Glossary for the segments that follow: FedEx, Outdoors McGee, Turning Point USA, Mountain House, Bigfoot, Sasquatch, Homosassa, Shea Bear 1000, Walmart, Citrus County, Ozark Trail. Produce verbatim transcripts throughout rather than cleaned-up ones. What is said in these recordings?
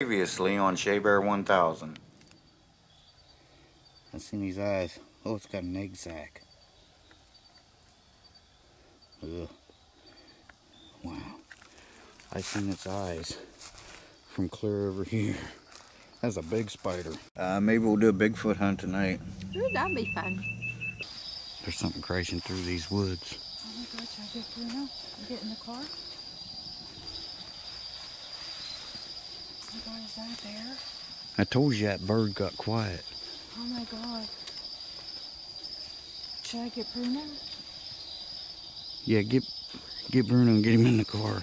Previously on Shea Bear one thousand. I've seen these eyes. Oh, it's got an egg sack. Ugh. Wow. I've seen its eyes from clear over here. That's a big spider. Uh, maybe we'll do a Bigfoot hunt tonight. Ooh, that'd be fun. There's something crashing through these woods. Oh my gosh, I get Bruno. Get in the car. What is that there? I told you that bird got quiet. Oh my God. Should I get Bruno? Yeah, get get Bruno and get him in the car.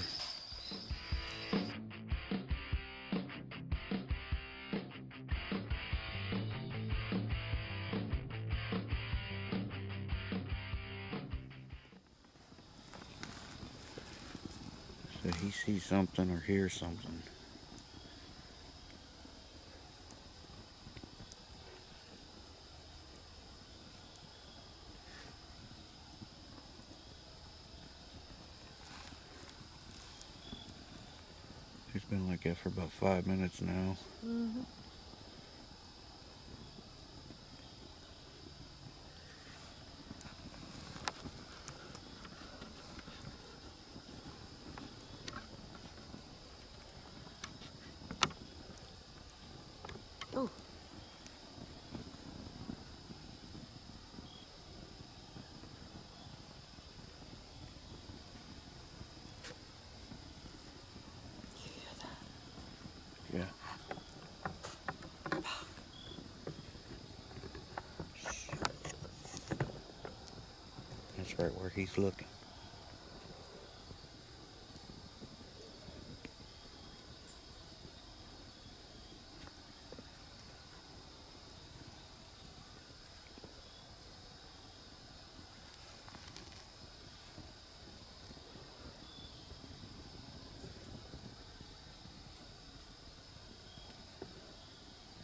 So he sees something or hears something. He's been like that for about five minutes now. Mm-hmm. Oh. Yeah. That's right where he's looking.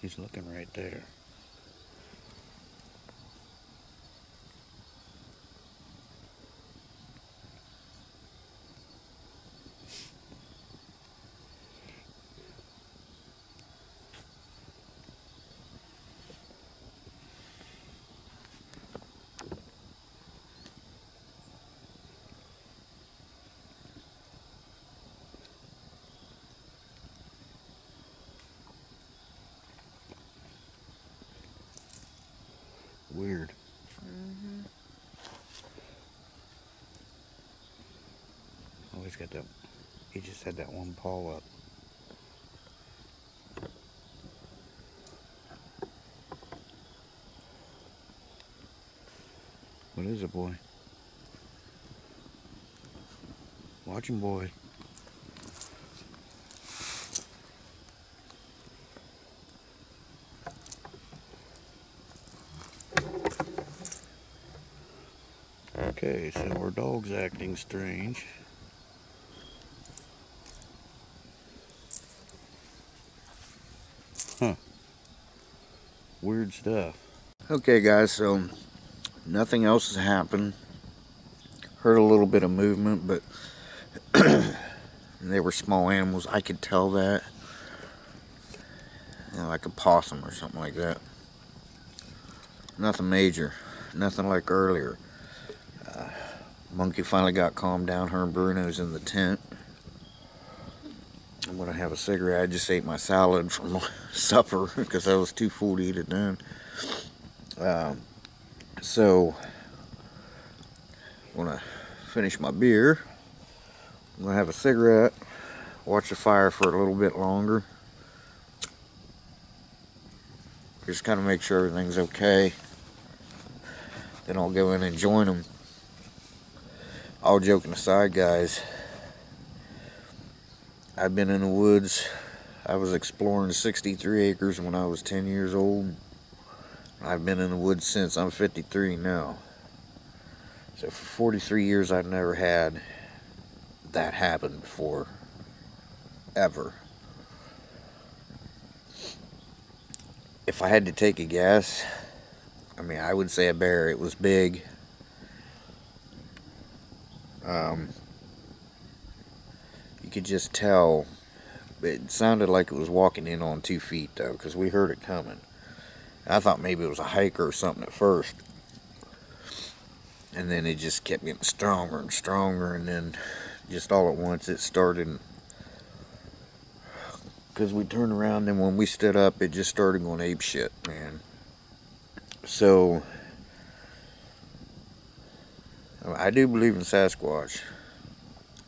He's looking right there. Weird. Mm-hmm. Oh, he's got that. He just had that one paw up. What is it, boy? Watch him, boy. Okay, so our dog's acting strange. Huh. Weird stuff. Okay guys, so nothing else has happened. Heard a little bit of movement, but they were small animals. I could tell that. You know, like a possum or something like that. Nothing major. Nothing like earlier. Uh, monkey finally got calmed down. Her and Bruno's in the tent. I'm gonna have a cigarette. I just ate my salad from supper because I was too full to eat it then. Um, so I'm gonna finish my beer. I'm gonna have a cigarette. Watch the fire for a little bit longer. Just kind of make sure everything's okay. Then I'll go in and join them. All joking aside, guys, I've been in the woods. I was exploring sixty-three acres when I was ten years old. I've been in the woods since. I'm fifty-three now. So for forty-three years, I've never had that happen before, ever. If I had to take a guess, I mean, I would say a bear. It was big. Um, you could just tell It sounded like it was walking in on two feet, though, because we heard it coming. I thought maybe it was a hiker or something at first. And then it just kept getting stronger and stronger, and then just all at once it started, because we turned around, and when we stood up, it just started going ape shit, man. So, I do believe in Sasquatch.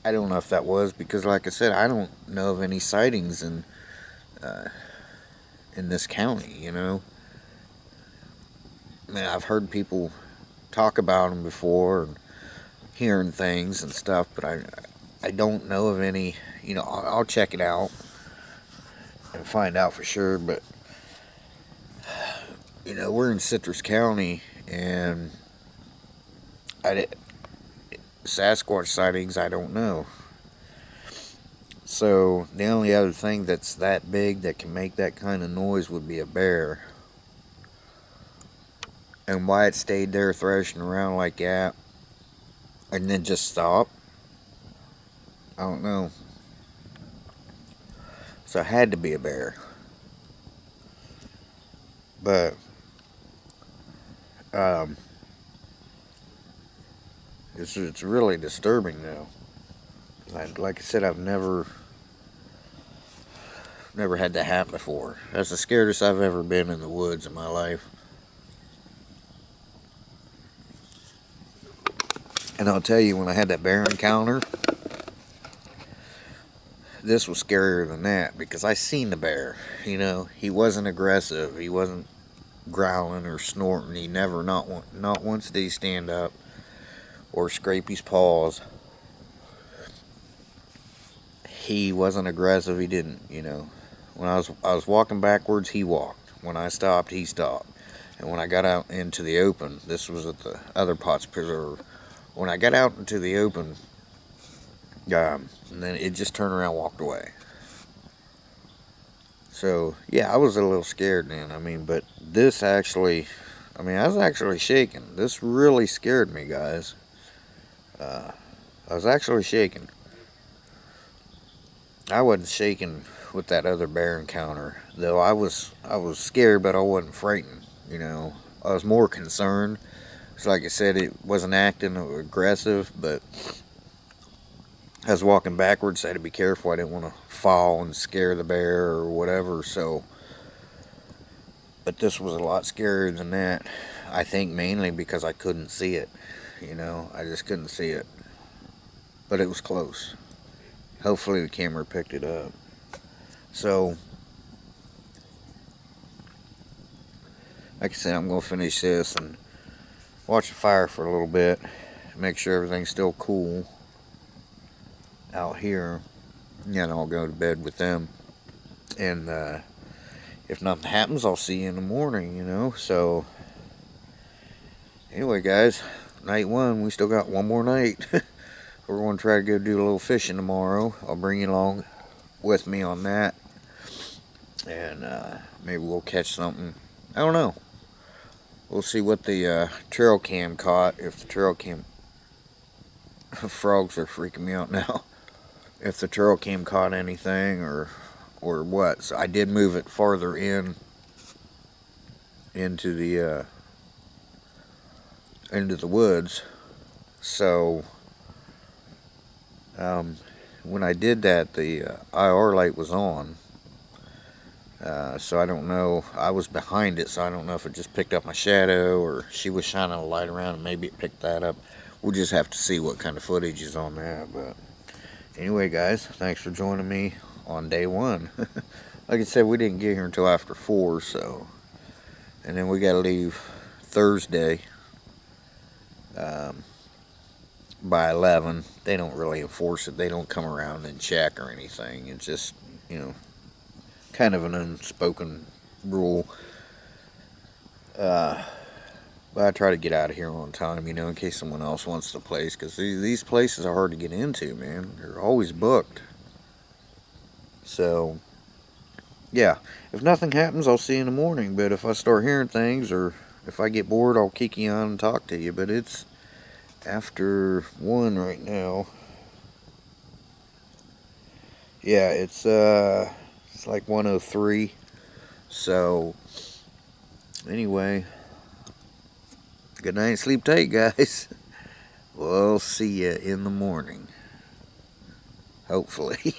I don't know if that was, because like I said, I don't know of any sightings in, uh, in this county, you know. I mean, I've heard people talk about them before, and hearing things and stuff, but I, I don't know of any, you know. I'll, I'll check it out and find out for sure, but, you know, we're in Citrus County, and I did Sasquatch sightings, I don't know. So the only other thing that's that big that can make that kind of noise would be a bear. And why it stayed there thrashing around like that and then just stopped, I don't know. So it had to be a bear. But um It's, it's really disturbing, though. Like, like I said, I've never never had that happen before. That's the scariest I've ever been in the woods in my life. And I'll tell you, when I had that bear encounter, this was scarier than that, because I seen the bear, you know. He wasn't aggressive. He wasn't growling or snorting. He never, not, not once did he stand up or scrape his paws. He wasn't aggressive. He didn't, you know. When I was I was walking backwards, he walked. When I stopped, he stopped. And when I got out into the open, this was at the other Potts Preserve. When I got out into the open, um, and then it just turned around and walked away. So yeah, I was a little scared then. I mean, but this actually, I mean, I was actually shaking. This really scared me, guys. Uh, I was actually shaking. I wasn't shaking with that other bear encounter, though. I was I was scared, but I wasn't frightened, you know. I was more concerned. So like I said, it wasn't acting aggressive, but I was walking backwards. I had to be careful. I didn't want to fall and scare the bear or whatever. So, but this was a lot scarier than that. I think mainly because I couldn't see it. You know, I just couldn't see it. But it was close. Hopefully the camera picked it up. So, like I said, I'm going to finish this and watch the fire for a little bit. Make sure everything's still cool out here. And I'll go to bed with them. And uh, if nothing happens, I'll see you in the morning, you know. So, anyway, guys. Night one, we still got one more night. We're going to try to go do a little fishing tomorrow. I'll bring you along with me on that. And uh, maybe we'll catch something. I don't know. We'll see what the uh, trail cam caught. If the trail cam... Frogs are freaking me out now. If the trail cam caught anything or, or what. So I did move it farther in into the... Uh, into the woods. So um, when I did that, the uh, I R light was on, uh, so I don't know. I was behind it, so I don't know if it just picked up my shadow or she was shining a light around and maybe it picked that up. We'll just have to see what kind of footage is on that. But anyway, guys, thanks for joining me on day one. Like I said, we didn't get here until after four, so, and then we gotta leave Thursday Um, by eleven. They don't really enforce it. They don't come around and check or anything. It's just, you know, kind of an unspoken rule. Uh, but I try to get out of here on time, you know, in case someone else wants the place, because these, these places are hard to get into, man. They're always booked. So, yeah. If nothing happens, I'll see you in the morning. But if I start hearing things or if I get bored, I'll kick you on and talk to you. But it's after one right now. Yeah, it's uh it's like one oh three. So anyway, good night, sleep tight, guys. We'll see you in the morning, hopefully.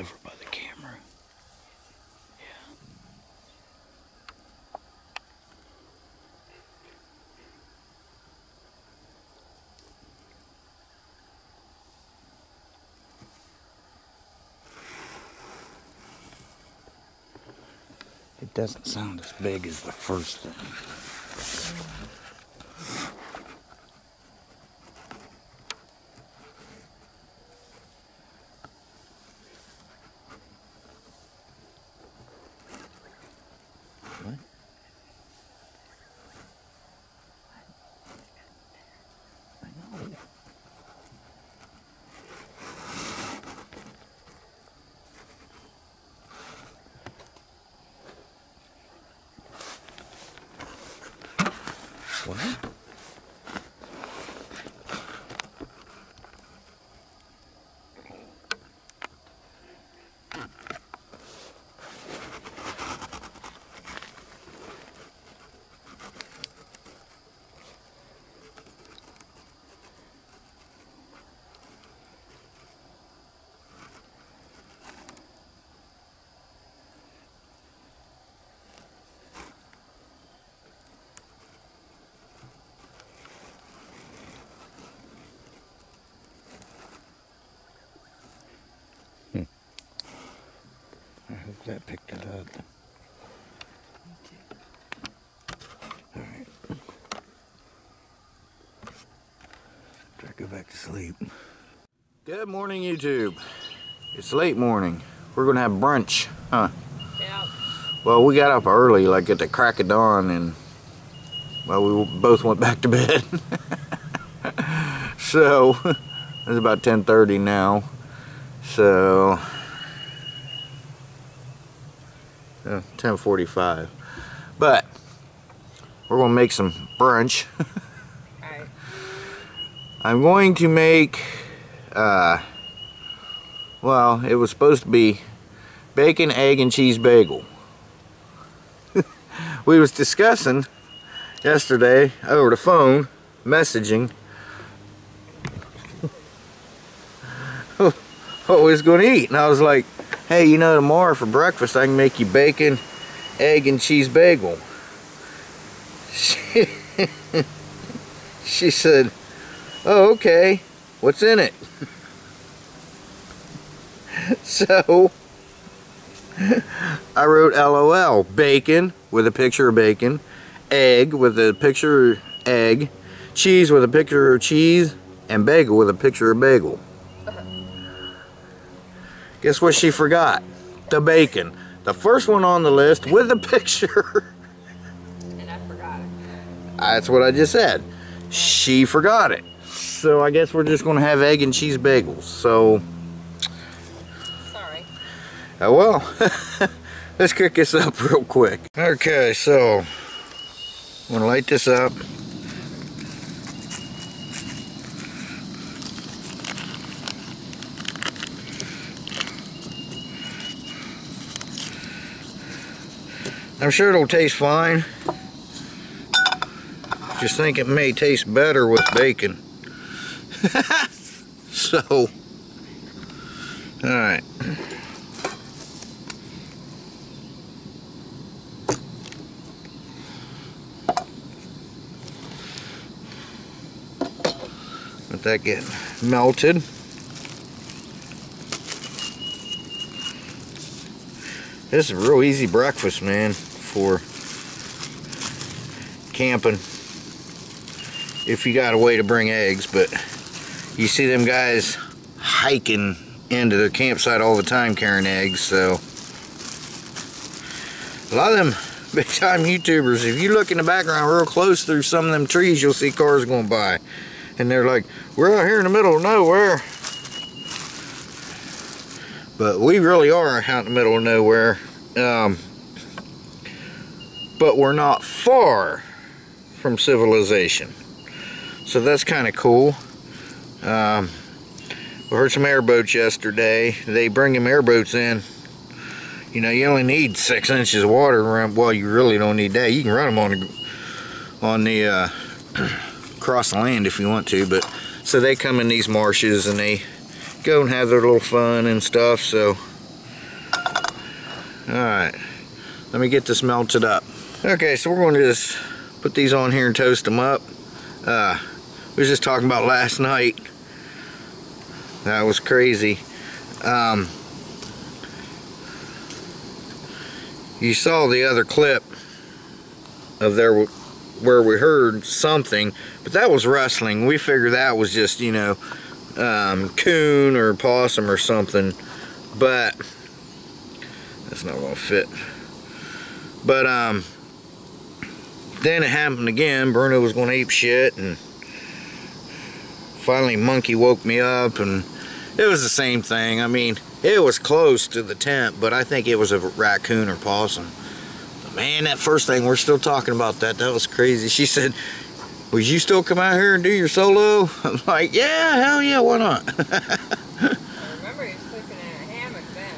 Over by the camera. Yeah. It doesn't sound as big as the first thing. What? That picked it up. All right. Try to go back to sleep. Good morning, YouTube. It's late morning. We're gonna have brunch, huh? Yeah. Well, we got up early, like at the crack of dawn, and well, we both went back to bed. So it's about ten thirty now. So. ten forty-five, but we're gonna make some brunch. Right. I'm going to make uh, well, it was supposed to be bacon, egg, and cheese bagel. We was discussing yesterday over the phone messaging what we was gonna eat, and I was like, hey, you know, tomorrow for breakfast I can make you bacon, egg, and cheese bagel. She, she said, oh, okay, what's in it? So, I wrote L O L, bacon with a picture of bacon, egg with a picture of egg, cheese with a picture of cheese, and bagel with a picture of bagel. Guess what she forgot? The bacon. The first one on the list with a picture. And I forgot it. That's what I just said. She forgot it. So I guess we're just going to have egg and cheese bagels. So. Sorry. Oh well. Let's cook this up real quick. Okay, so I'm going to light this up. I'm sure it'll taste fine. Just think it may taste better with bacon. So, alright. Let that get melted. This is a real easy breakfast, man, for camping. If you got a way to bring eggs, but you see them guys hiking into the campsite all the time carrying eggs, so. A lot of them big time YouTubers, if you look in the background real close through some of them trees, you'll see cars going by. And they're like, we're out here in the middle of nowhere. But we really are out in the middle of nowhere, um, but we're not far from civilization, so that's kind of cool. Um, we heard some airboats yesterday. They bring them airboats in. You know, you only need six inches of water around. Well, you really don't need that. You can run them on the on the uh, across the land if you want to. But so they come in these marshes and they go and have their little fun and stuff. So alright, let me get this melted up. Okay, so we're going to just put these on here and toast them up. Uh, we were just talking about last night, that was crazy. Um, you saw the other clip of there where we heard something, but that was rustling. We figured that was just, you know, Um, coon or possum or something, but that's not gonna fit. But um, then it happened again. Bruno was going ape shit, and finally Monkey woke me up, and it was the same thing. I mean, it was close to the tent, but I think it was a raccoon or possum. But man, that first thing, we're still talking about that. That was crazy. She said, would you still come out here and do your solo? I'm like, yeah, hell yeah, why not? I remember you sleeping in a hammock then.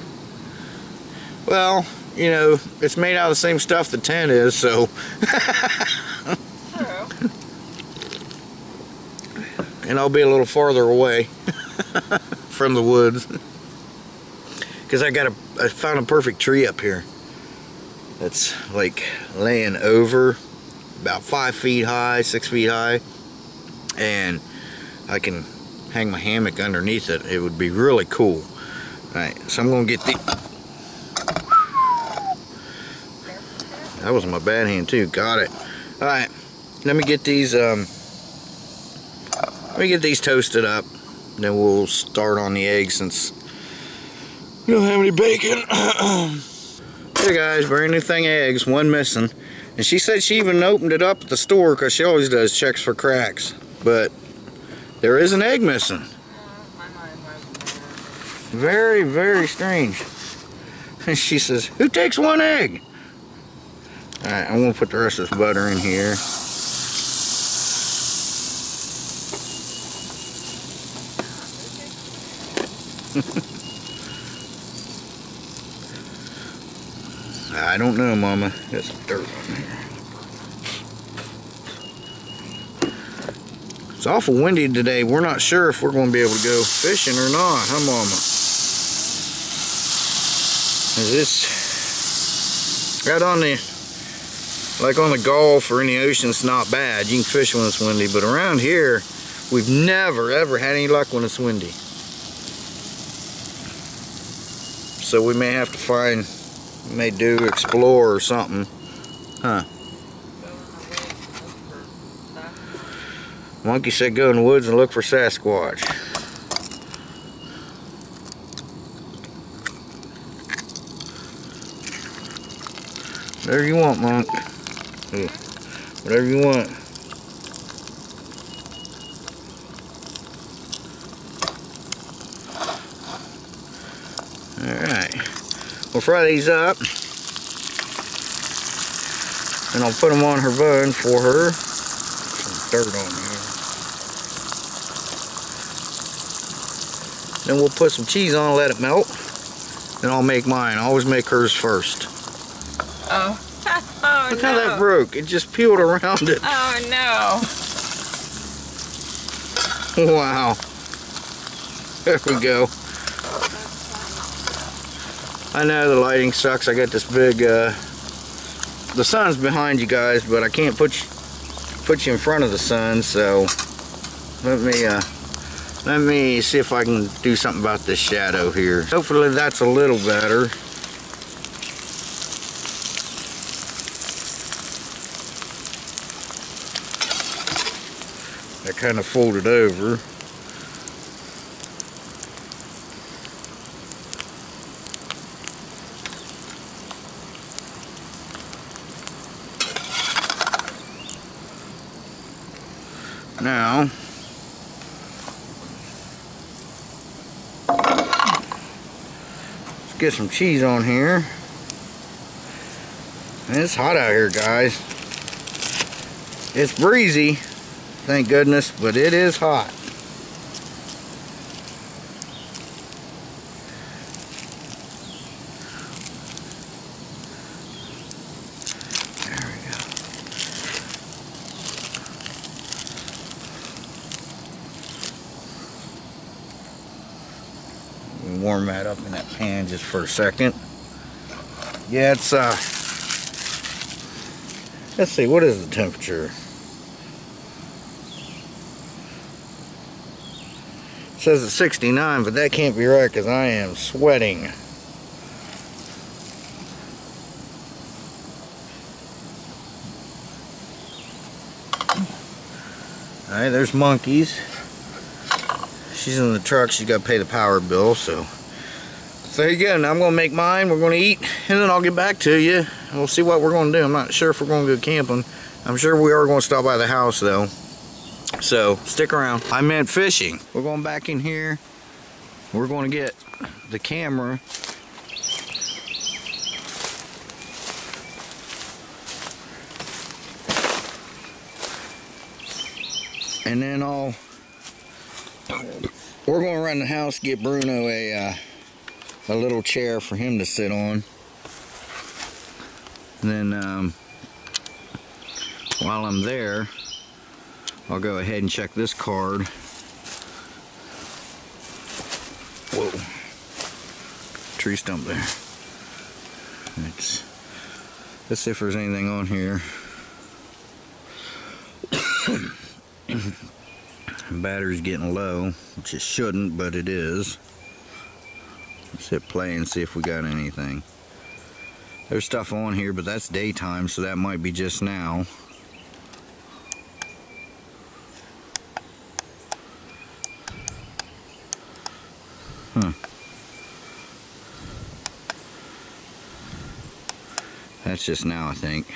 Well, you know, it's made out of the same stuff the tent is, so. True. And I'll be a little farther away from the woods. Because I got a, I found a perfect tree up here. That's like laying over, about five feet high, six feet high, and I can hang my hammock underneath it. It would be really cool. All right, so I'm gonna get the. That was my bad hand too. Got it. All right, let me get these. Um, let me get these toasted up. Then we'll start on the eggs since we don't have any bacon. Hey guys, brand new thing of eggs. One missing. And she said she even opened it up at the store because she always does, checks for cracks. But there is an egg missing. Very, very strange. And she says, who takes one egg? Alright, I'm going to put the rest of this butter in here. I don't know, Mama. There's some dirt on here. It's awful windy today. We're not sure if we're going to be able to go fishing or not, huh, Mama? Is this right on the, like on the Gulf or in the ocean? It's not bad. You can fish when it's windy, but around here, we've never ever had any luck when it's windy. So we may have to find. May do explore or something, huh? Monkey said go in the woods and look for Sasquatch. Whatever you want, Monk. Whatever you want. We'll fry these up, and I'll put them on her bun for her. Some dirt on here. Then we'll put some cheese on, let it melt. Then I'll make mine. I always make hers first. Oh. Oh, Look no. how that broke. It just peeled around it. Oh, no. Wow. There we go. I know the lighting sucks. I got this big, uh, the sun's behind you guys, but I can't put you, put you in front of the sun, so let me, uh, let me see if I can do something about this shadow here. Hopefully that's a little better. That kind of folded over. Now, let's get some cheese on here. Man, it's hot out here, guys. It's breezy, thank goodness, but it is hot. Warm that up in that pan just for a second. Yeah, it's uh let's see, what is the temperature? It says it's sixty-nine, but that can't be right because I am sweating. Alright, there's monkeys. She's in the truck, she's got to pay the power bill, so. So there you go, now I'm going to make mine, we're going to eat, and then I'll get back to you. We'll see what we're going to do. I'm not sure if we're going to go camping. I'm sure we are going to stop by the house, though. So, stick around. I meant fishing. We're going back in here. We're going to get the camera. And then I'll... We're going to run the house, get Bruno a uh, a little chair for him to sit on. And then um, while I'm there, I'll go ahead and check this card. Whoa. Tree stump there. It's, let's see if there's anything on here. Battery's getting low, which it shouldn't, but it is. Let's hit play and see if we got anything. There's stuff on here, but that's daytime, so that might be just now. Huh. That's just now, I think.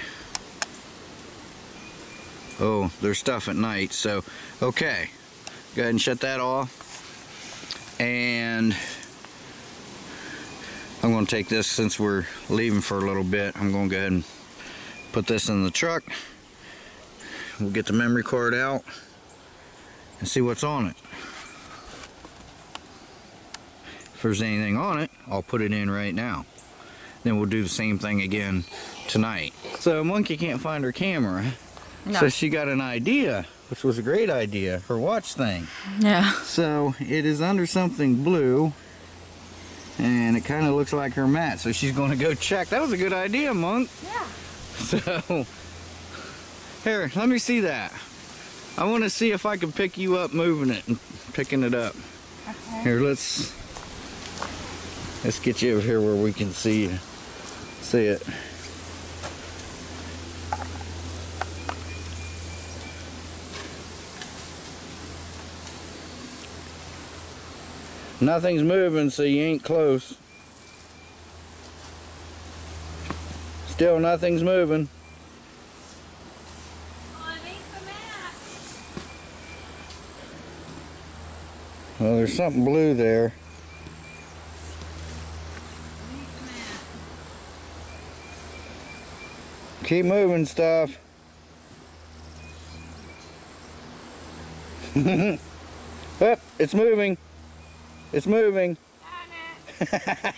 Oh, there's stuff at night, so okay. Go ahead and shut that off, and I'm going to take this, since we're leaving for a little bit, I'm going to go ahead and put this in the truck. We'll get the memory card out and see what's on it. If there's anything on it, I'll put it in right now. Then we'll do the same thing again tonight. So Monkey can't find her camera. No. So she got an idea, which was a great idea, her watch thing. Yeah. So it is under something blue, and it kind of looks like her mat, so she's going to go check. That was a good idea, Monk. Yeah. So, here, let me see that. I want to see if I can pick you up moving it and picking it up. Okay. Here, let's, let's get you over here where we can see you. See it. Nothing's moving, so you ain't close. Still nothing's moving. Well, it ain't the mat. Well, there's something blue there. It ain't the mat. Keep moving stuff. Oh, it's moving. It's moving. Got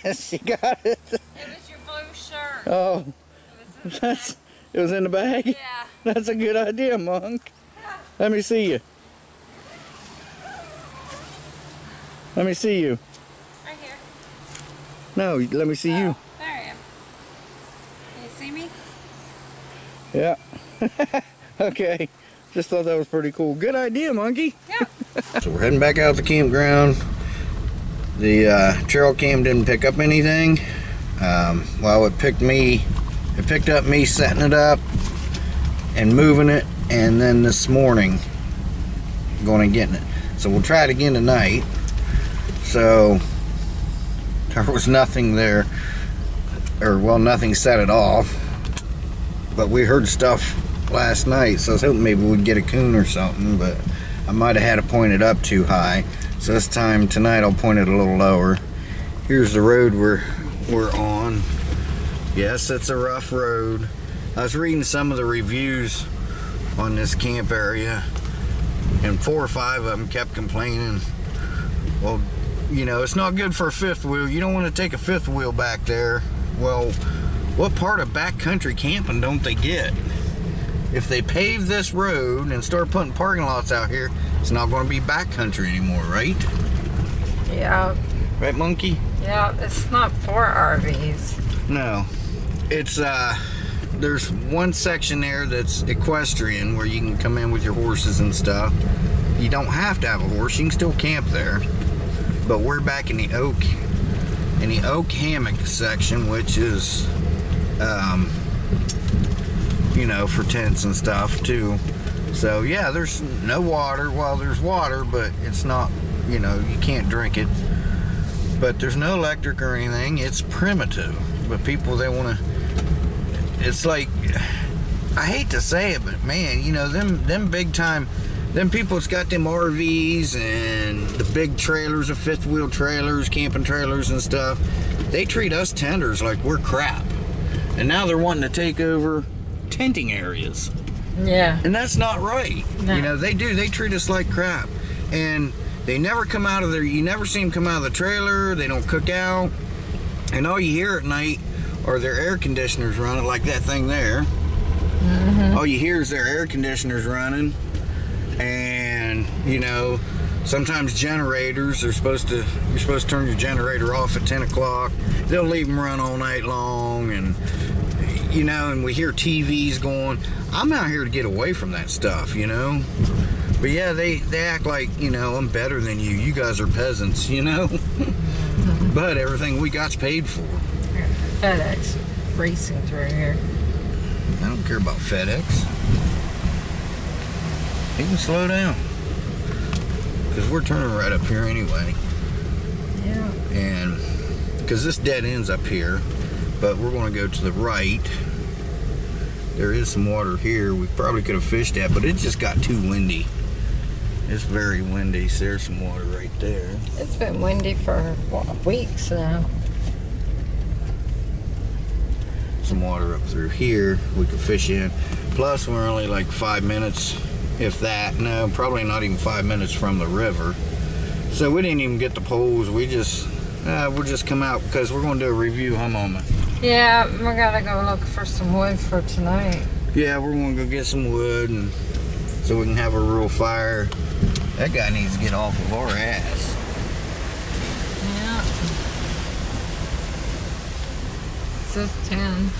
it. She got it. It was your blue shirt. Oh. It was that's, It was in the bag? Yeah. That's a good idea, Monk. Let me see you. Let me see you. Right here. No, let me see oh, you. There I am. Can you see me? Yeah. Okay. Just thought that was pretty cool. Good idea, Monkey. Yeah. So we're heading back out to the campground. The uh, trail cam didn't pick up anything. Um, well, it picked me. It picked up me setting it up and moving it, and then this morning going and getting it. So we'll try it again tonight. So there was nothing there, or well, nothing set it off. But we heard stuff last night, so I was hoping maybe we'd get a coon or something. But I might have had it pointed up too high. So this time tonight I'll point it a little lower. Here's the road we're we're on. Yes, it's a rough road. I was reading some of the reviews on this camp area, and four or five of them kept complaining. Well, you know, it's not good for a fifth wheel. You don't want to take a fifth wheel back there. Well, what part of backcountry camping don't they get? If they pave this road and start putting parking lots out here, it's not going to be backcountry anymore, right? Yeah. Right, Monkey? Yeah, it's not for R Vs. No. It's, uh, there's one section there that's equestrian where you can come in with your horses and stuff. You don't have to have a horse. You can still camp there. But we're back in the oak, in the oak hammock section, which is, um, you know, for tents and stuff too. So yeah, there's no water. Well, there's water, but it's not, you know, you can't drink it. But there's no electric or anything. It's primitive. But people, they want to, it's like, I hate to say it, but man, you know, them, them big time, them people that's got them R Vs and the big trailers, the fifth wheel trailers, camping trailers and stuff, they treat us tenders like we're crap. And now they're wanting to take over tenting areas. Yeah. And that's not right. No. You know, they do, they treat us like crap. And they never come out of their, you never see them come out of the trailer, they don't cook out. And all you hear at night are their air conditioners running, like that thing there. Mm-hmm. All you hear is their air conditioners running. And you know, sometimes generators are supposed to, you're supposed to turn your generator off at ten o'clock. They'll leave them run all night long, and you know, and we hear T Vs going. I'm out here to get away from that stuff, you know. But yeah, they they act like, you know, I'm better than you. You guys are peasants, you know. But everything we got's paid for. FedEx racing through here. I don't care about FedEx. You can slow down, because we're turning right up here anyway. Yeah. And because this dead end's up here, but we're going to go to the right. There is some water here we probably could have fished at, but it just got too windy. It's very windy, so there's some water right there. It's been windy for what, weeks now. Some water up through here we could fish in. Plus we're only like five minutes if that, no, probably not even five minutes from the river. So we didn't even get the poles. We just, uh, we'll just come out because we're going to do a review, huh, Mama? Yeah, we gotta go look for some wood for tonight. Yeah, we're going to go get some wood, and so we can have a real fire. That guy needs to get off of our ass. Yeah. It says ten.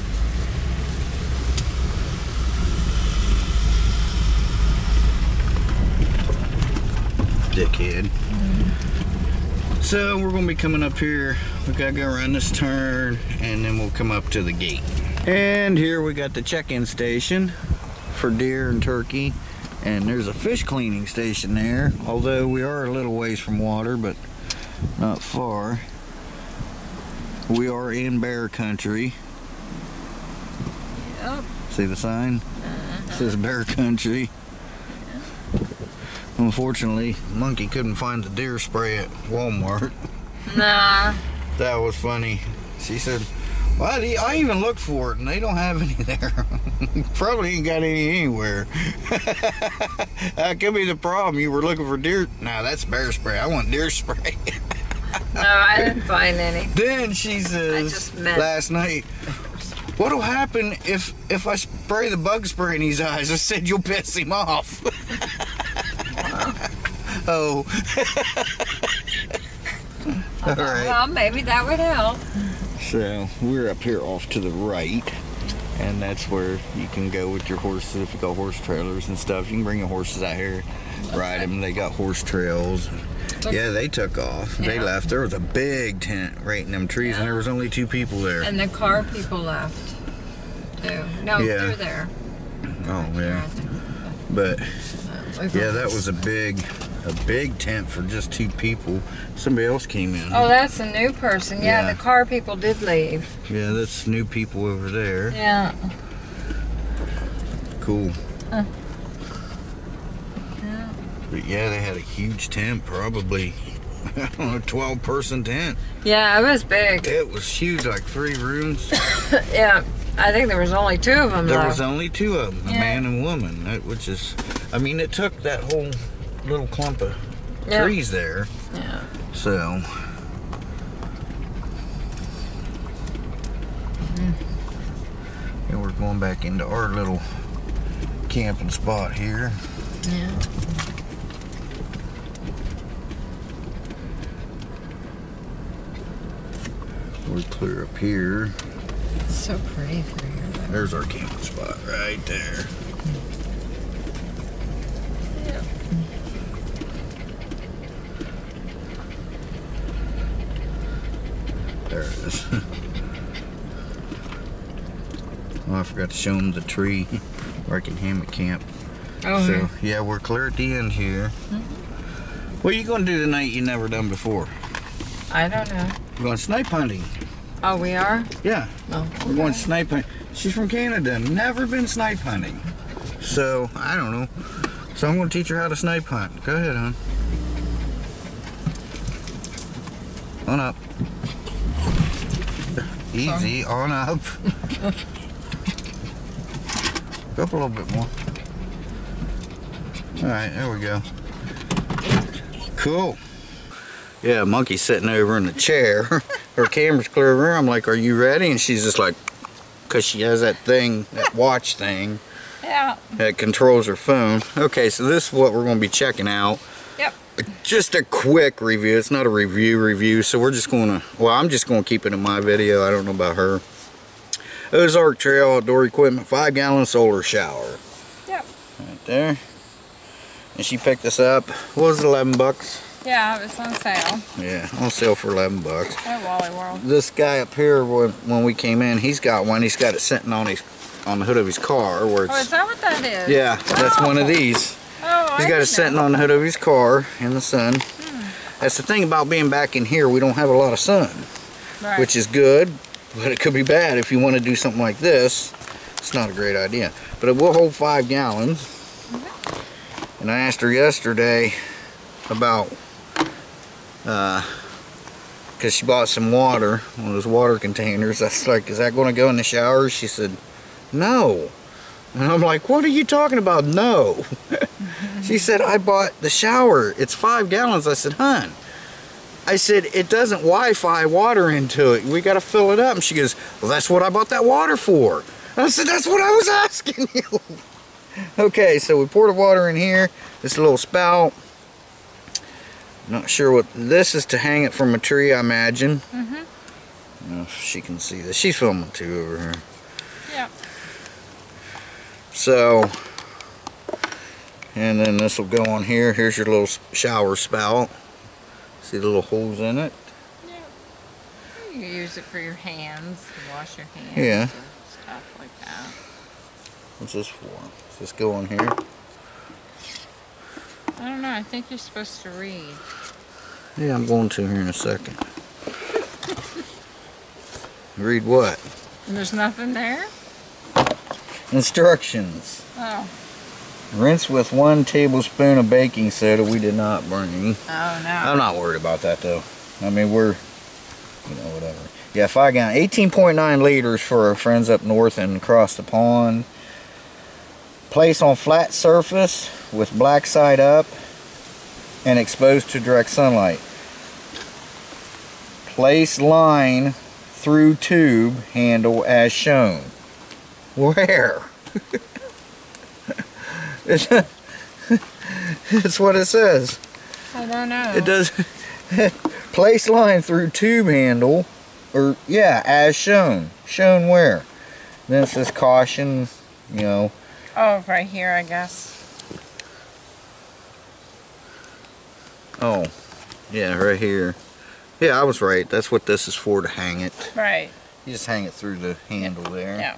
Dickhead. Mm-hmm. So we're gonna be coming up here. We gotta go around this turn, and then we'll come up to the gate. And here we got the check-in station for deer and turkey, and there's a fish cleaning station there, although we are a little ways from water, but not far. We are in bear country. Yep. See the sign? Uh-huh. It says bear country. Unfortunately, Monkey couldn't find the deer spray at Walmart. Nah. That was funny. She said, well, I even looked for it, and they don't have any there. Probably ain't got any anywhere. That could be the problem. You were looking for deer. No, that's bear spray. I want deer spray. No, I didn't find any. Then she says, I just meant last night, What'll happen if if I spray the bug spray in his eyes? I said you'll piss him off. Oh. All right. Well, maybe that would help. So we're up here off to the right, and that's where you can go with your horses. If you got horse trailers and stuff, you can bring your horses out here, ride them. They got horse trails. Yeah, they took off. Yeah. They left. There was a big tent right in them trees, yeah. And there was only two people there. And the car people left, too. No, yeah. They're there. Oh, yeah. But, yeah, that was a big, a big tent for just two people. Somebody else came in. Oh, that's a new person. Yeah, yeah. The car people did leave. Yeah, that's new people over there. Yeah. Cool. Huh. But yeah, they had a huge tent, probably, I don't know, twelve person tent. Yeah, it was big. It was huge, like three rooms. Yeah, I think there was only two of them, There though. was only two of them, yeah. A man and woman, that, which is, I mean, it took that whole little clump of yeah. trees there. Yeah. So. Mm-hmm. And we're going back into our little camping spot here. Yeah. We're clear up here. It's so pretty through here, though. There's our camping spot right there. Yeah. There it is. Oh, I forgot to show them the tree where I can hammock camp. Oh, so, right. Yeah, we're clear at the end here. Mm-hmm. What are you going to do tonight you never done before? I don't know. We're going snipe hunting. Oh, we are? Yeah. Oh, okay. We're going snipe hunting. She's from Canada. Never been snipe hunting. So, I don't know. So I'm going to teach her how to snipe hunt. Go ahead, hon. On up. Easy. Sorry. On up. Go up a little bit more. All right, there we go. Cool. Yeah, monkey's sitting over in the chair. Her camera's clear over. I'm like, are you ready? And she's just like, because she has that thing, that watch thing. Yeah. That controls her phone. Okay, so this is what we're going to be checking out. Yep. Just a quick review. It's not a review review. So we're just going to, well, I'm just going to keep it in my video. I don't know about her. Ozark Trail outdoor equipment, five gallon solar shower. Yep. Right there. And she picked this up. What was it, eleven bucks? Yeah, it was on sale. Yeah, on sale for eleven bucks. At Wally World. This guy up here, when we came in, he's got one. He's got it sitting on his on the hood of his car. Where it's, oh, is that what that is? Yeah, oh. That's one of these. Oh, he's I got it sitting know. on the hood of his car in the sun. Hmm. That's the thing about being back in here. We don't have a lot of sun, right. Which is good, but it could be bad if you want to do something like this. It's not a great idea, but it will hold five gallons. Mm-hmm. And I asked her yesterday about. Uh, because she bought some water, one of those water containers. I was like, is that going to go in the shower? She said, no. And I'm like, what are you talking about? No. She said, I bought the shower. It's five gallons. I said, hun. I said, it doesn't Wi-Fi water into it. We got to fill it up. And she goes, well, that's what I bought that water for. And I said, that's what I was asking you. Okay, so we poured the water in here. This little spout. Not sure what this is to hang it from a tree, I imagine. Mm-hmm. I don't know if she can see this. She's filming too over here. Yeah. So, and then this will go on here. Here's your little shower spout. See the little holes in it? Yeah. You can use it for your hands, to wash your hands. Yeah. And stuff like that. What's this for? Does this go on here? I don't know, I think you're supposed to read. Yeah, I'm going to here in a second. Read what? There's nothing there? Instructions. Oh. Rinse with one tablespoon of baking soda. We did not bring. Oh, no. I'm not worried about that, though. I mean, we're, you know, whatever. Yeah, five gallon, eighteen point nine liters for our friends up north and across the pond. Place on flat surface with black side up and exposed to direct sunlight. Place line through tube handle as shown. Where? it's, it's what it says. I don't know. It does. Place line through tube handle, or yeah, as shown. Shown where? And then it says caution, you know. Oh, right here, I guess. Oh, yeah, right here. Yeah, I was right. That's what this is for, to hang it. Right. You just hang it through the handle there. Yeah.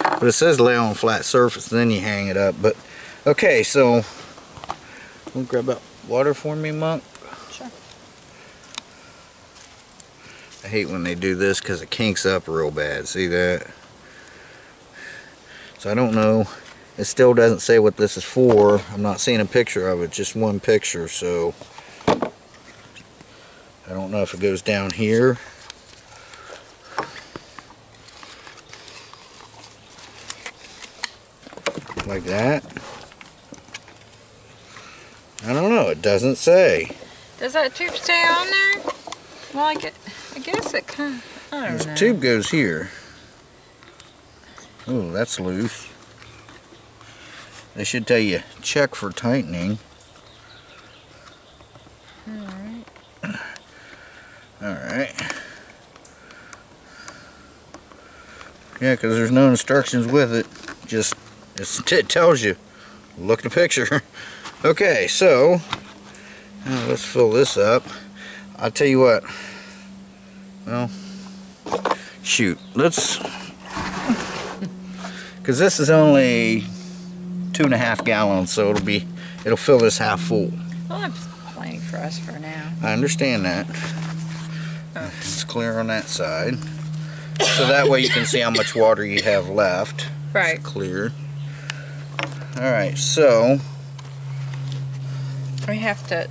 But it says lay on a flat surface, then you hang it up. But, okay, so, want to grab that water for me, Monk? Sure. I hate when they do this because it kinks up real bad. See that? So I don't know. It still doesn't say what this is for. I'm not seeing a picture of it, just one picture, so I don't know if it goes down here. Like that. I don't know, it doesn't say. Does that tube stay on there? Well, I guess, I guess it kind of, I don't know. This tube goes here. Ooh, that's loose. They should tell you, check for tightening. Alright. Alright. Yeah, because there's no instructions with it. Just, it's, it tells you. Look at the picture. Okay, so, now let's fill this up. I'll tell you what. Well, shoot. Let's, because this is only two and a half gallons, so it'll be, it'll fill this half full. Well, that's plenty for us for now. I understand that. Oh. It's clear on that side, so that way you can see how much water you have left. Right. It's clear. All right, so we have to.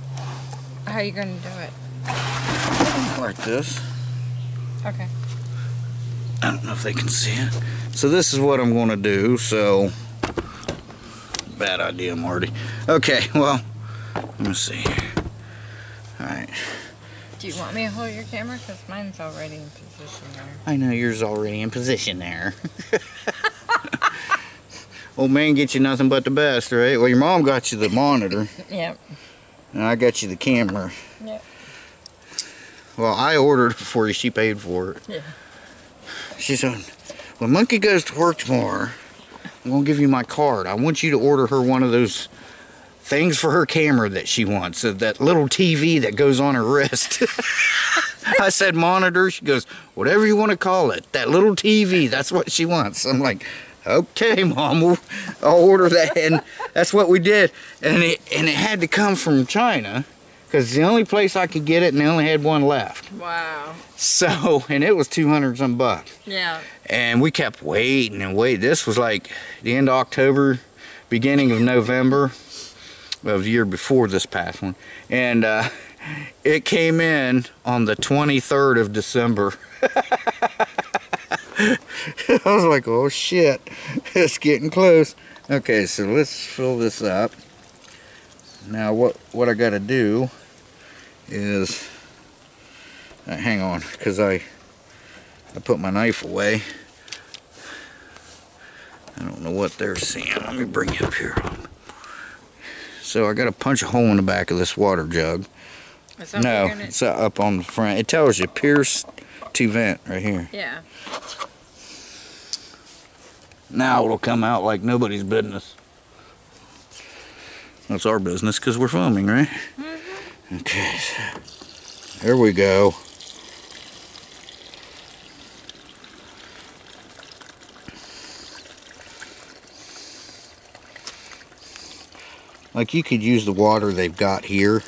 How are you going to do it? Like this. Okay. I don't know if they can see it. So this is what I'm going to do. So. Bad idea, Marty. Okay, well, let me see. Alright. Do you want me to hold your camera? Because mine's already in position there. I know yours already in position there. Old man gets you nothing but the best, right? Well, your mom got you the monitor. Yep. And I got you the camera. Yep. Well, I ordered it for you. She paid for it. Yeah. She said, when Monkey goes to work tomorrow, I'm going to give you my card. I want you to order her one of those things for her camera that she wants. That little T V that goes on her wrist. I said monitor. She goes, whatever you want to call it. That little T V. That's what she wants. I'm like, okay, Mom. We'll, I'll order that. And that's what we did. And it, and it had to come from China. Because it's the only place I could get it, and they only had one left. Wow. So, and it was two hundred some bucks. Yeah. And we kept waiting and waiting. This was like the end of October, beginning of November of the year before this past one. And uh, it came in on the twenty-third of December. I was like, oh shit, it's getting close. Okay, so let's fill this up. Now what, what I got to do is, uh, hang on, because I, I put my knife away. I don't know what they're seeing. Let me bring you up here. So I got to punch a hole in the back of this water jug. No, it's up on the front. It tells you pierce to vent right here. Yeah. Now it'll come out like nobody's business. That's our business because we're filming, right? Mm-hmm. Okay, so there we go. Like, you could use the water they've got here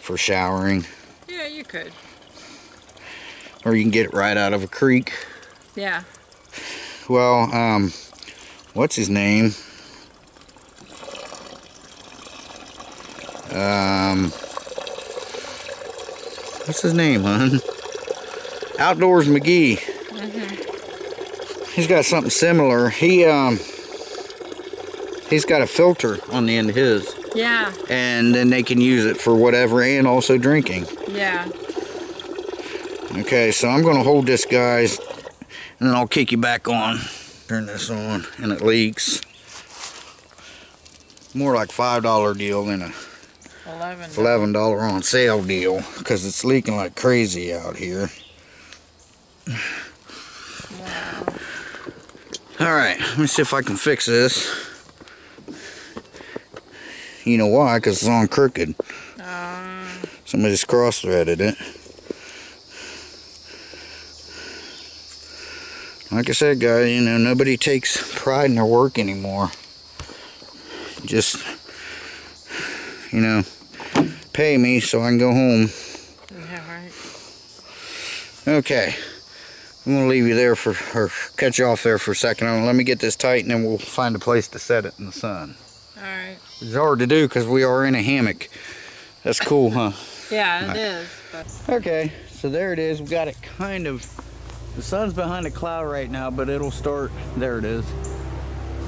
for showering. Yeah, you could. Or you can get it right out of a creek. Yeah. Well, um, what's his name? Um, what's his name, hon? Outdoors McGee. Mm-hmm. He's got something similar. He, um... He's got a filter on the end of his. Yeah. And then they can use it for whatever, and also drinking. Yeah. Okay, so I'm going to hold this, guys, and then I'll kick you back on. Turn this on, and it leaks. More like five dollar deal than a eleven dollar on sale deal, because it's leaking like crazy out here. Wow. Alright, let me see if I can fix this. You know why? Because it's on crooked. Um. Somebody just cross-threaded it. Like I said, guys, you know, nobody takes pride in their work anymore. Just, you know, pay me so I can go home. Yeah, right. Okay. I'm going to leave you there for, or cut you off there for a second. Let me get this tight, and then we'll find a place to set it in the sun. All right. It's hard to do because we are in a hammock. That's cool, huh? Yeah, it is. But... Okay, so there it is. We got it kind of, the sun's behind a cloud right now, but it'll start, there it is.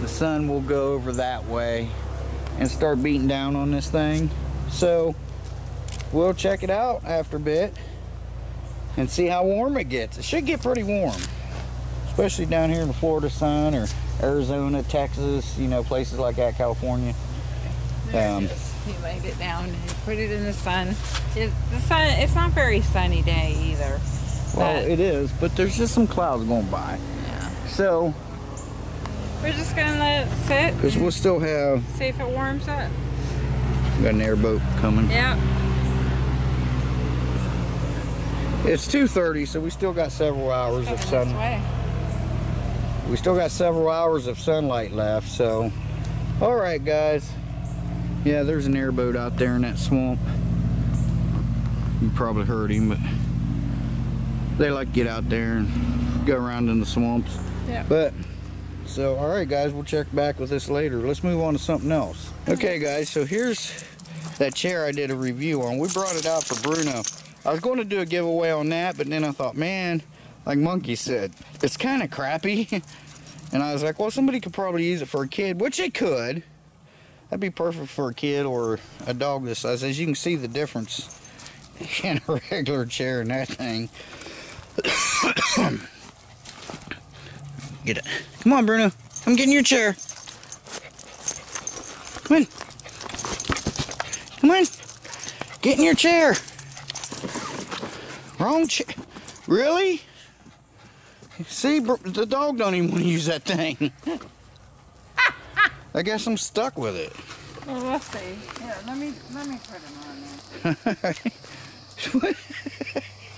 The sun will go over that way and start beating down on this thing. So we'll check it out after a bit and see how warm it gets. It should get pretty warm, especially down here in the Florida sun, or Arizona, Texas, you know, places like that, California. There um, it is. You laid it down and put it in the sun. It, the sun. It's not a very sunny day either. Well, it is, but there's just some clouds going by. Yeah. So we're just gonna let it sit. Because we'll still have. See if it warms up. We got an airboat coming. Yep. It's two thirty, so we still got several hours of sunlight. We still got several hours of sunlight left, so. All right, guys. Yeah, there's an airboat out there in that swamp. You probably heard him, but they like to get out there and go around in the swamps. Yeah. But, so, all right, guys, we'll check back with this later. Let's move on to something else. Okay, guys, so here's that chair I did a review on. We brought it out for Bruno. I was going to do a giveaway on that, but then I thought, man, like Monkey said, it's kind of crappy. And I was like, well, somebody could probably use it for a kid, which it could. That'd be perfect for a kid or a dog this size. As you can see the difference in a regular chair and that thing. Get it. Come on, Bruno. I'm getting your chair. Come on. Come on. Get in your chair. Wrong chair. Really? See, the dog don't even want to use that thing. I guess I'm stuck with it. Well, we'll see. Yeah, let me, let me put him on there.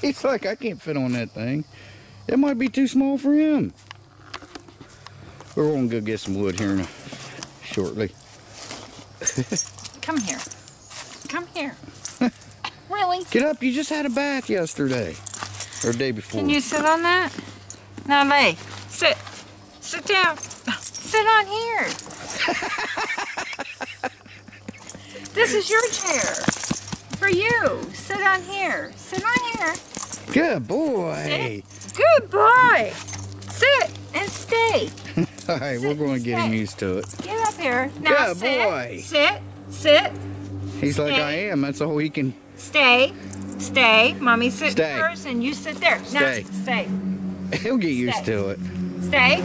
He's like, I can't fit on that thing. It might be too small for him. We're going to go get some wood here in a, shortly. Come here. Come here. Really? Get up. You just had a bath yesterday. Or the day before. Can you sit on that? No, lay. Sit. Sit down. Sit on here. This is your chair. For you. Sit on here. Sit on here. Good boy. Sit. Good boy. Sit and stay. All right, sit, we're going to get him used to it. Get up here. Now good sit, boy. Sit. Sit. He's stay. Like I am. That's all he can... Stay, stay. Mommy sit first and you sit there. Stay. No, stay. He'll get used stay. To it. Stay.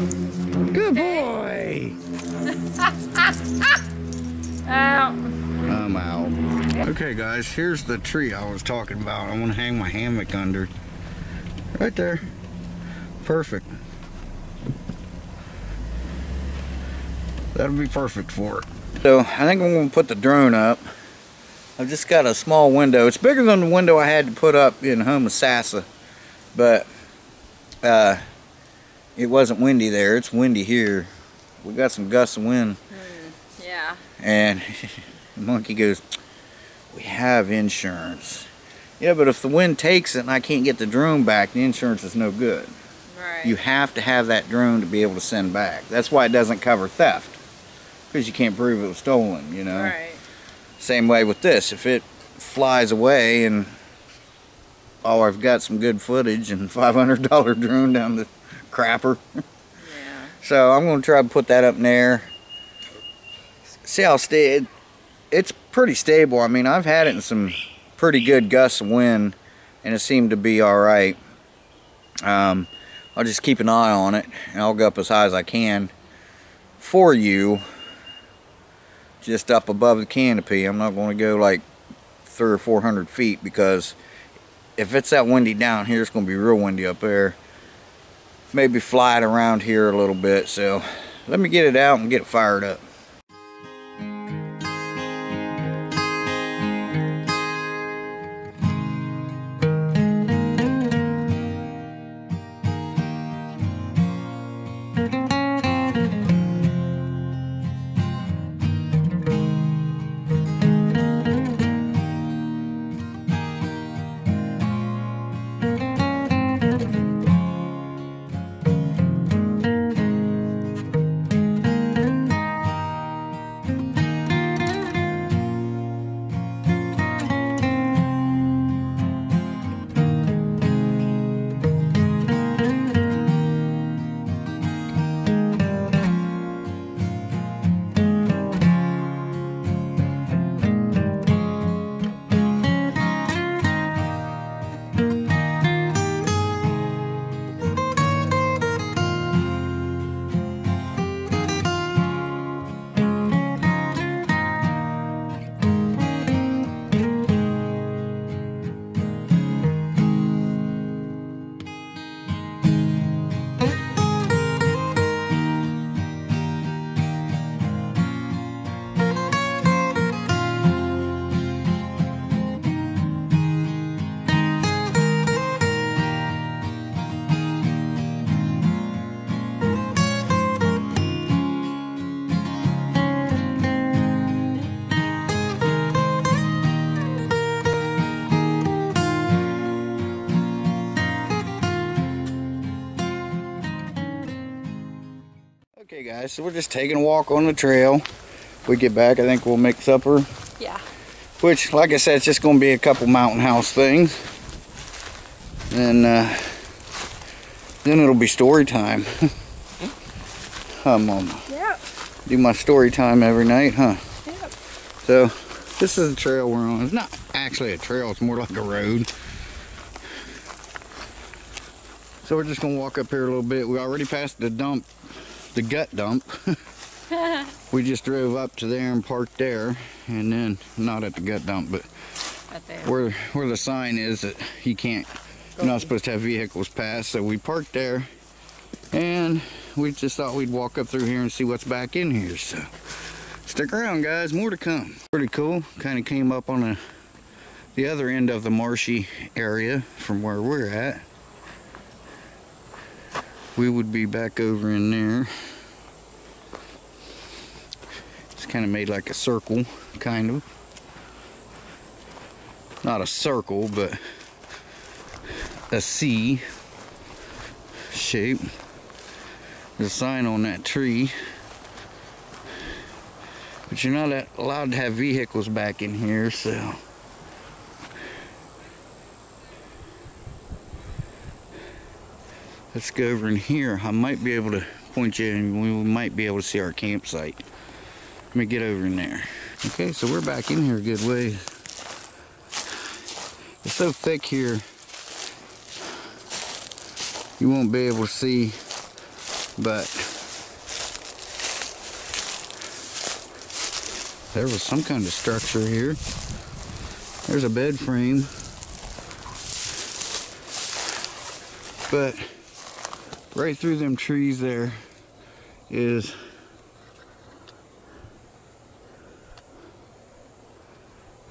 Good stay. Boy. Out. I'm out. Okay, guys, here's the tree I was talking about. I want to hang my hammock under. Right there. Perfect. That'll be perfect for it. So, I think I'm going to put the drone up. I've just got a small window. It's bigger than the window I had to put up in Homosassa, but uh, it wasn't windy there. It's windy here. We got some gusts of wind. Mm, yeah. And the Monkey goes, we have insurance. Yeah, but if the wind takes it and I can't get the drone back, the insurance is no good. Right. You have to have that drone to be able to send back. That's why it doesn't cover theft, because you can't prove it was stolen, you know. Right. Same way with this. If it flies away and oh, I've got some good footage and five hundred dollar drone down the crapper. Yeah. So I'm gonna try to put that up in there. See how steady it's pretty stable. I mean, I've had it in some pretty good gusts of wind, and it seemed to be all right. Um, I'll just keep an eye on it, and I'll go up as high as I can for you, just up above the canopy. I'm not going to go like three or four hundred feet, because if it's that windy down here, it's going to be real windy up there. Maybe fly it around here a little bit. So let me get it out and get it fired up. Okay guys, so we're just taking a walk on the trail. If we get back, I think we'll make supper. Yeah. Which, like I said, it's just going to be a couple Mountain House things. And uh, then it'll be story time. Huh, Mama? Yep. Do my story time every night, huh? Yep. So, this is the trail we're on. It's not actually a trail, it's more like a road. So we're just going to walk up here a little bit. We already passed the dump. The gut dump. We just drove up to there and parked there, and then not at the gut dump, but right there. Where where the sign is that you can't, you're not supposed to have vehicles pass. So we parked there, and we just thought we'd walk up through here and see what's back in here. So stick around, guys. More to come. Pretty cool. Kind of came up on a, the other end of the marshy area from where we're at. We would be back over in there. It's kind of made like a circle, kind of. Not a circle, but a C shape. There's a sign on that tree. But you're not allowed to have vehicles back in here, so. Let's go over in here. I might be able to point you and we might be able to see our campsite. Let me get over in there. Okay, so we're back in here a good way. It's so thick here, you won't be able to see, but there was some kind of structure here. There's a bed frame. But right through them trees there is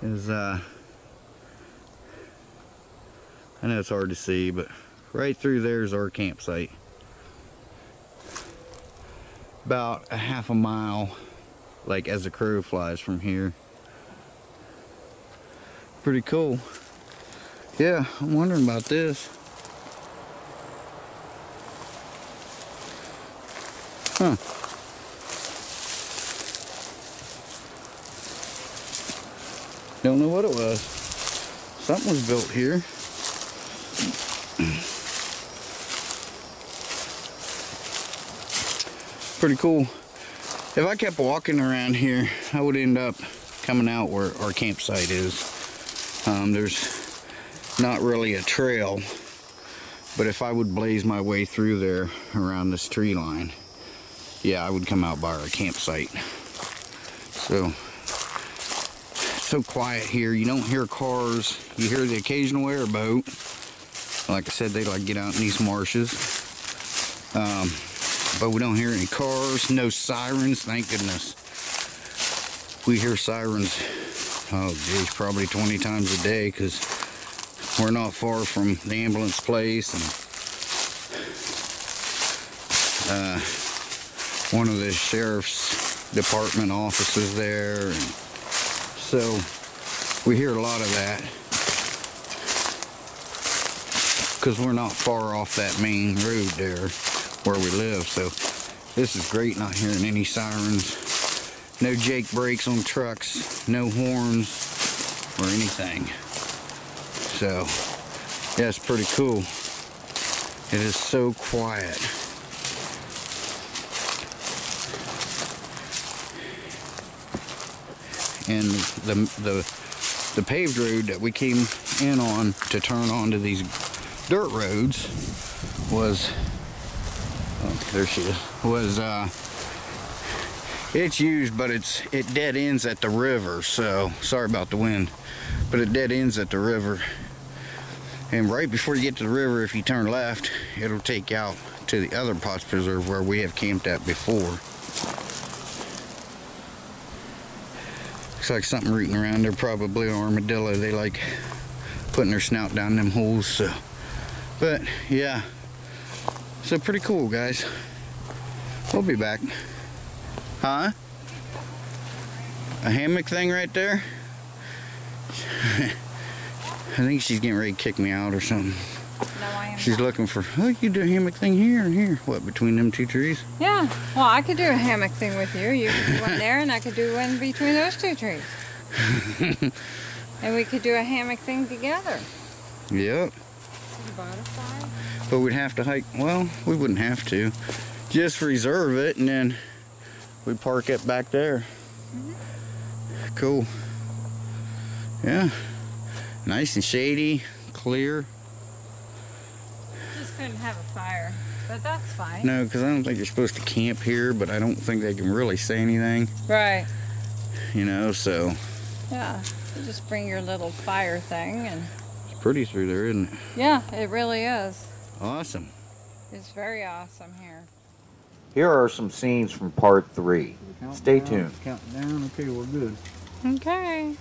is uh I know it's hard to see, but right through there is our campsite, about a half a mile like as the crow flies from here. Pretty cool. Yeah, I'm wondering about this. Huh. Don't know what it was. Something was built here. Pretty cool. If I kept walking around here, I would end up coming out where our campsite is. Um, there's not really a trail, but if I would blaze my way through there around this tree line, yeah, I would come out by our campsite. So, it's so quiet here. You don't hear cars. You hear the occasional airboat. Like I said, they like get out in these marshes. Um, but we don't hear any cars, no sirens, thank goodness. We hear sirens, oh geez, probably twenty times a day, because we're not far from the ambulance place, and uh, one of the sheriff's department offices there, and so we hear a lot of that. Because we're not far off that main road there where we live, so this is great, not hearing any sirens, no jake brakes on trucks, no horns or anything. So yeah, it's pretty cool. It is so quiet. And the the the paved road that we came in on to turn onto these dirt roads was, oh, there she is, was, uh, it's used, but it's, it dead ends at the river, so, sorry about the wind, but it dead ends at the river, and right before you get to the river, if you turn left, it'll take you out to the other Potts Preserve where we have camped at before. Looks like something rooting around there, probably an armadillo. They like putting their snout down them holes, so. But yeah, so pretty cool, guys. We'll be back. Huh? A hammock thing right there? I think she's getting ready to kick me out or something. No, I am She's not. looking for, oh, you could do a hammock thing here and here. What, between them two trees? Yeah, well, I could do a hammock thing with you. You could do one there, and I could do one between those two trees. And we could do a hammock thing together. Yep. Butterfly. But we'd have to hike, well, we wouldn't have to. Just reserve it and then we park it back there. Mm-hmm. Cool. Yeah. Nice and shady, clear. Just couldn't have a fire, but that's fine. No, because I don't think you're supposed to camp here, but I don't think they can really say anything. Right. You know, so. Yeah, you just bring your little fire thing and. Pretty through there, isn't it? Yeah, it really is. Awesome. It's very awesome here. Here are some scenes from part three. Count Stay down, tuned. Count down. Okay, we're good. Okay.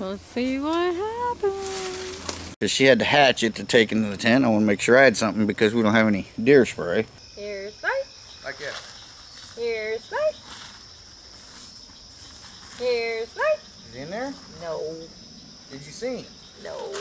Let's see what happens. Because she had the hatchet to take into the tent. I want to make sure I had something because we don't have any deer spray. Deer spray. Like that. Deer spray. Deer spray. Is it in there? No. Did you see him? No.